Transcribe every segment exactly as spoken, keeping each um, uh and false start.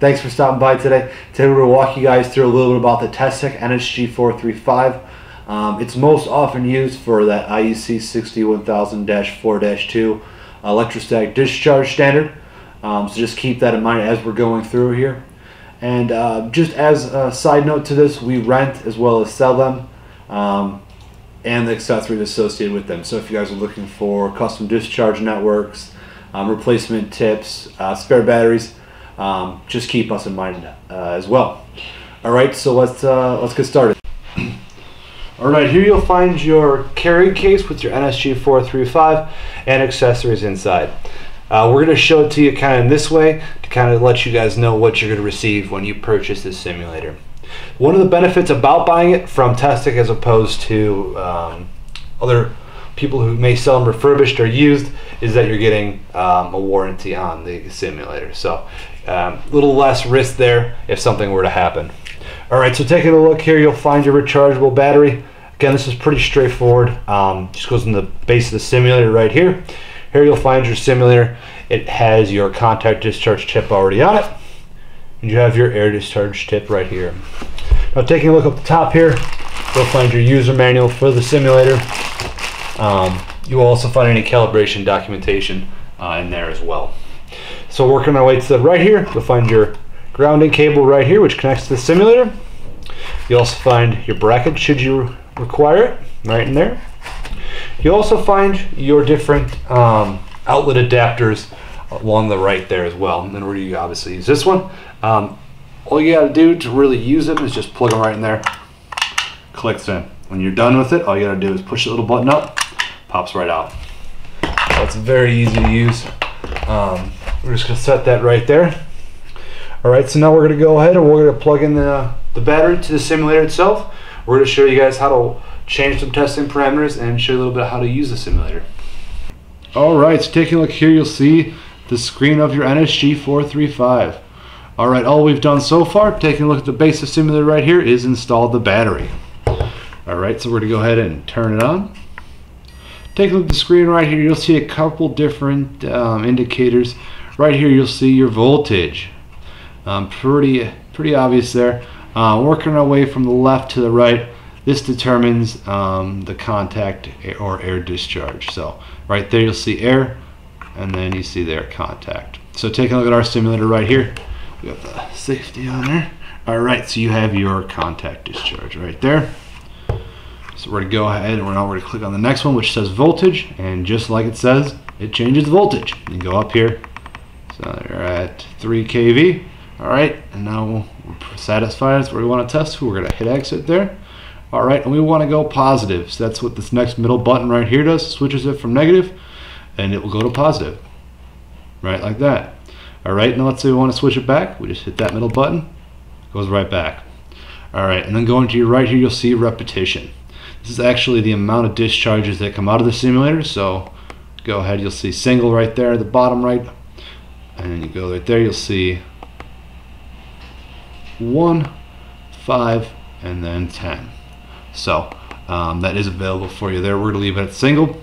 Thanks for stopping by today. Today we're going to walk you guys through a little bit about the Teseq N S G four thirty-five. Um, it's most often used for that I E C six one thousand dash four dash two electrostatic discharge standard. Um, so just keep that in mind as we're going through here. And uh, just as a side note to this, we rent as well as sell them um, and the accessories associated with them. So if you guys are looking for custom discharge networks, um, replacement tips, uh, spare batteries, um, just keep us in mind uh, as well. All right, so let's, uh, let's get started. All right, here you'll find your carry case with your N S G four thirty-five and accessories inside. Uh, we're going to show it to you kind of this way to kind of let you guys know what you're going to receive when you purchase this simulator. One of the benefits about buying it from Teseq as opposed to um, other people who may sell them refurbished or used is that you're getting um, a warranty on the simulator. So a um, little less risk there if something were to happen. All right, so taking a look here, you'll find your rechargeable battery. Again, this is pretty straightforward. Um, just goes in the base of the simulator right here. Here you'll find your simulator. It has your contact discharge tip already on it. And you have your air discharge tip right here. Now taking a look up the top here, you'll find your user manual for the simulator. Um, you will also find any calibration documentation uh, in there as well. So working our way to the right here, you'll find your grounding cable right here, which connects to the simulator. You'll also find your bracket, should you require it, right in there. You also find your different um, outlet adapters along the right there as well. And then where you obviously use this one. Um, all you gotta do to really use it is just plug them right in there, clicks in. When you're done with it, all you gotta do is push the little button up, pops right out. So it's very easy to use. Um, we're just gonna set that right there. All right, so now we're gonna go ahead and we're gonna plug in the, the battery to the simulator itself. We're gonna show you guys how to change some testing parameters and show you a little bit how to use the simulator. All right, so taking a look here, you'll see the screen of your N S G four thirty-five. All right, all we've done so far, taking a look at the base of simulator right here, is install the battery. All right, so we're gonna go ahead and turn it on. Taking a look at the screen right here, you'll see a couple different um, indicators. Right here, you'll see your voltage. Um, pretty, pretty obvious there. Uh, working our way from the left to the right, this determines um, the contact or air discharge. So right there you'll see air, and then you see there contact. So taking a look at our simulator right here, we have the safety on there. All right, so you have your contact discharge right there. So we're gonna go ahead and we're now going to click on the next one, which says voltage, and just like it says, it changes the voltage. You go up here, so you're at three K V. All right, and now we're satisfied. That's where we want to test. We're gonna hit exit there. All right, and we want to go positive. So that's what this next middle button right here does, switches it from negative, and it will go to positive, right, like that. All right, now let's say we want to switch it back. We just hit that middle button, goes right back. All right, and then going to your right here, you'll see repetition. This is actually the amount of discharges that come out of the simulator. So go ahead, you'll see single right there at the bottom right, and then you go right there, you'll see one, five, and then ten. So um, that is available for you there. We're going to leave it at single,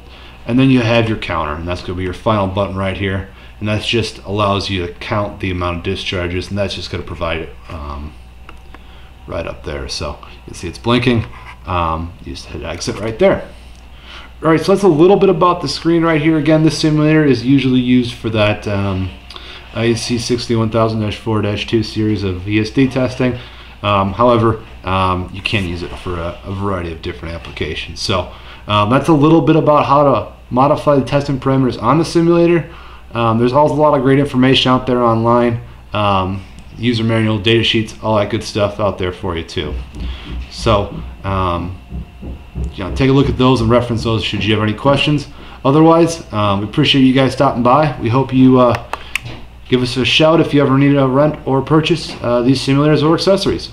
and then you have your counter, and that's going to be your final button right here, and that just allows you to count the amount of discharges, and that's just going to provide it um, right up there. So you see it's blinking. Um, you just hit exit right there. All right, so that's a little bit about the screen right here. Again, this simulator is usually used for that um, I E C six one thousand dash four dash two series of E S D testing. Um, however, um, you can use it for a, a variety of different applications. So um, that's a little bit about how to modify the testing parameters on the simulator. Um, there's also a lot of great information out there online, um, user manual, data sheets, all that good stuff out there for you too. So um, you know, take a look at those and reference those should you have any questions. Otherwise, um, we appreciate you guys stopping by. We hope you uh, give us a shout if you ever need to rent or purchase uh, these simulators or accessories.